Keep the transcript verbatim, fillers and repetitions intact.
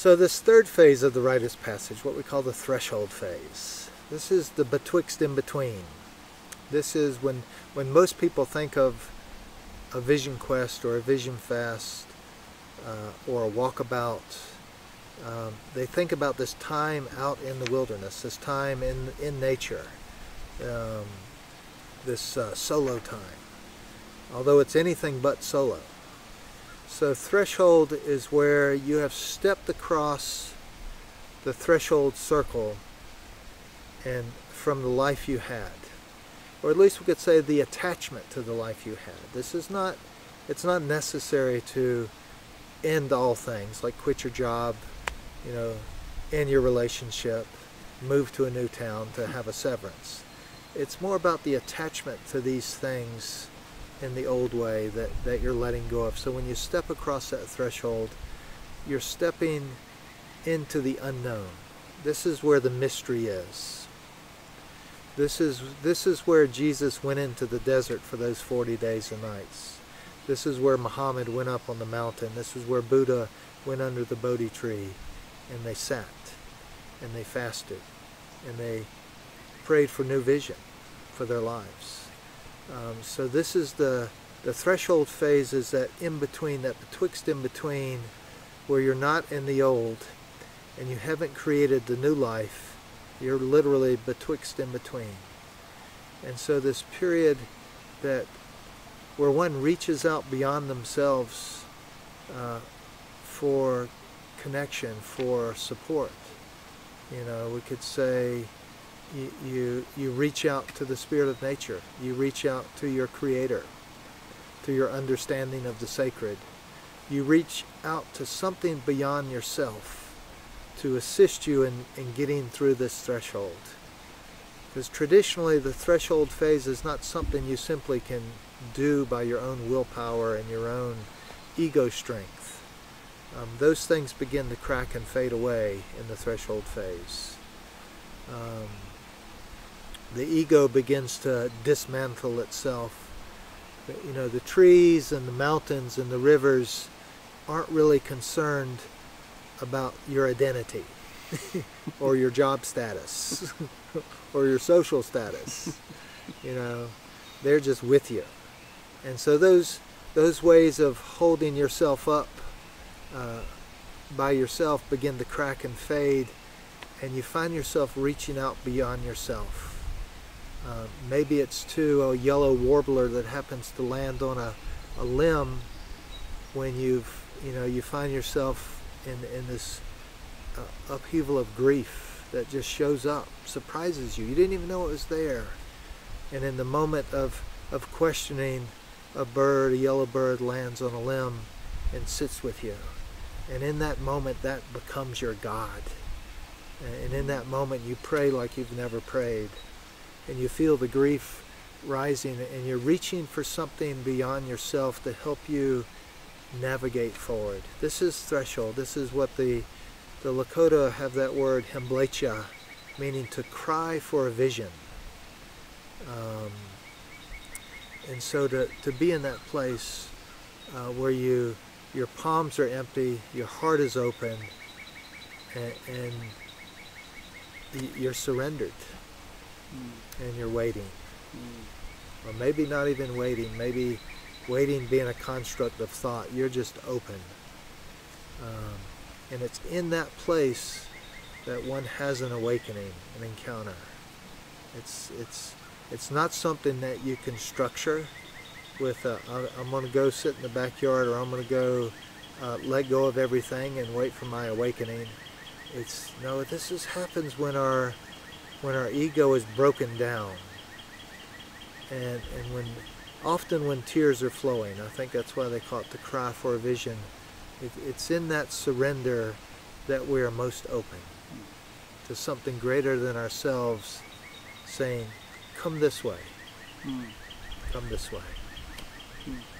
So this third phase of the Rite of Passage, what we call the Threshold phase, this is the betwixt in between. This is when, when most people think of a Vision Quest or a Vision Fast uh, or a walkabout, um, they think about this time out in the wilderness, this time in, in nature, um, this uh, solo time, although it's anything but solo. So threshold is where you have stepped across the threshold circle and from the life you had. Or at least we could say the attachment to the life you had. This is not, it's not necessary to end all things, like quit your job, you know, end your relationship, move to a new town to have a severance. It's more about the attachment to these things in the old way that, that you're letting go of. So when you step across that threshold, you're stepping into the unknown. This is where the mystery is. This is, this is where Jesus went into the desert for those forty days and nights. This is where Muhammad went up on the mountain. This is where Buddha went under the Bodhi tree and they sat and they fasted and they prayed for new vision for their lives. Um, so this is the, the threshold phase, is that in-between, that betwixt in-between, where you're not in the old and you haven't created the new life. You're literally betwixt in-between. And so this period that where one reaches out beyond themselves uh, for connection, for support. You know, we could say, You, you, you reach out to the spirit of nature. You reach out to your creator, to your understanding of the sacred. You reach out to something beyond yourself to assist you in, in getting through this threshold. Because traditionally the threshold phase is not something you simply can do by your own willpower and your own ego strength. Um, those things begin to crack and fade away in the threshold phase. Um, The ego begins to dismantle itself. You know, the trees and the mountains and the rivers aren't really concerned about your identity or your job status or your social status. You know, they're just with you. And so those, those ways of holding yourself up uh, by yourself begin to crack and fade, and you find yourself reaching out beyond yourself. Uh, maybe it's to a yellow warbler that happens to land on a, a limb when you've, you know, you find yourself in, in this uh, upheaval of grief that just shows up, surprises you. You didn't even know it was there. And in the moment of, of questioning, a bird, a yellow bird lands on a limb and sits with you. And in that moment, that becomes your God. And in that moment, you pray like you've never prayed. And you feel the grief rising, and you're reaching for something beyond yourself to help you navigate forward. This is threshold. This is what the, the Lakota have that word hembletcha, meaning to cry for a vision. Um, and so to, to be in that place uh, where you, your palms are empty, your heart is open, and, and you're surrendered. And you're waiting. Mm. Or maybe not even waiting, maybe waiting being a construct of thought. You're just open. Um, and it's in that place that one has an awakening, an encounter. It's, it's, it's not something that you can structure with, a, I'm going to go sit in the backyard, or I'm going to go uh, let go of everything and wait for my awakening. It's, no, this is, happens when our when our ego is broken down, and, and when, often when tears are flowing. I think that's why they call it the cry for a vision. It, it's in that surrender that we are most open to something greater than ourselves saying, come this way, mm. come this way. Mm.